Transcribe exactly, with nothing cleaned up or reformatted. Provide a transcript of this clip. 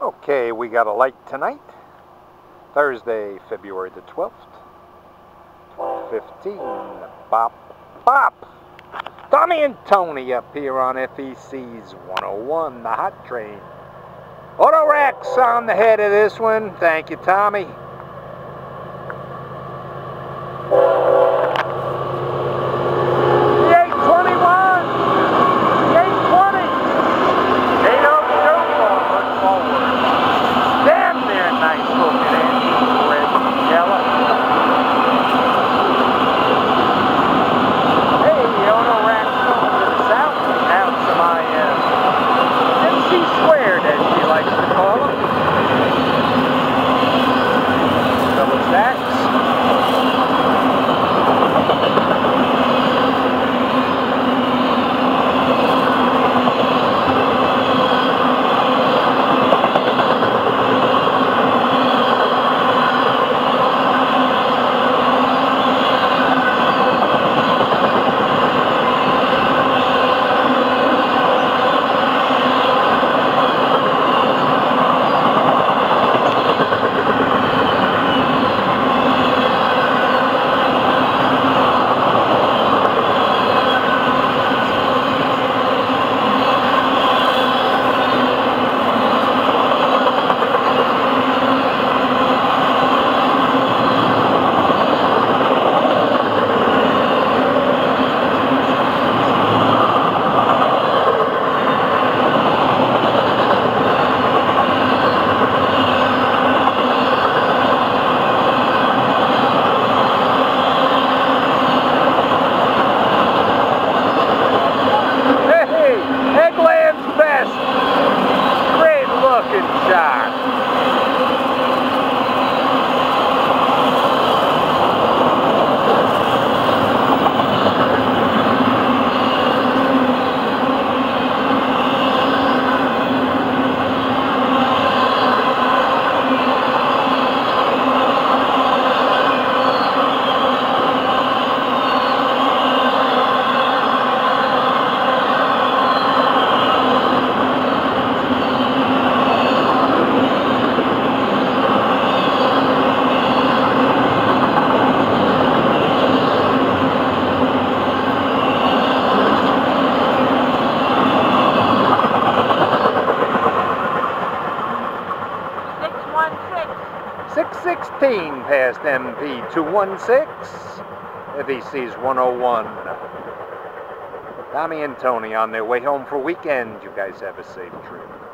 Okay, we got a light tonight, Thursday, February the twelfth, twenty fifteen. Bop, bop! Tommy and Tony up here on F E C's one oh one, the hot train. Auto racks on the head of this one. Thank you, Tommy. six sixteen past M P two one six, F E C's one oh one. Tommy and Tony on their way home for weekend. You guys have a safe trip.